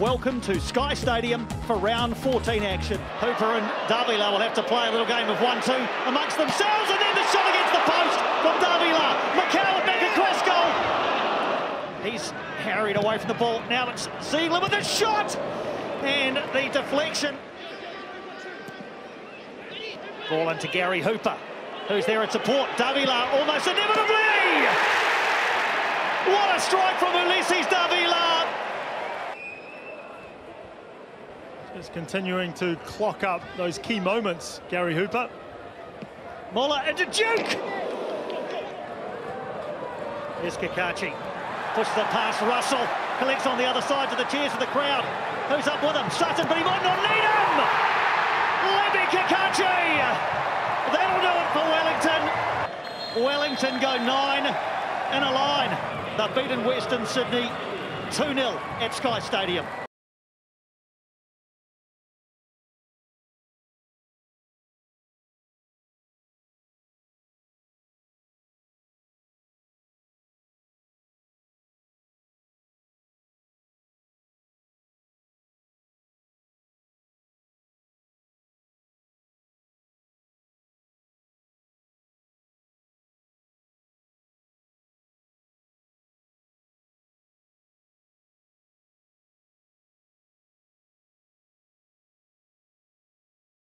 welcome to Sky Stadium for round 14 action. Hooper and Davila will have to play a little game of 1-2 amongst themselves, and then the shot against the post from Davila. McCalla back across goal. He's harried away from the ball. Now it's Ziegler with a shot and the deflection. Ball into Gary Hooper, who's there at support. Davila almost inevitably. What a strike from Ulysses Davila! Just continuing to clock up those key moments, Gary Hooper. Muller into Duke! Here's Kikachi. Pushes the pass, Russell. Collects on the other side to the cheers of the crowd. Who's up with him? Sutton, but he might not need him! Libby Kikachi! That'll do it for Wellington. Wellington go 9 in a line. They've beaten Western Sydney 2-0 at Sky Stadium.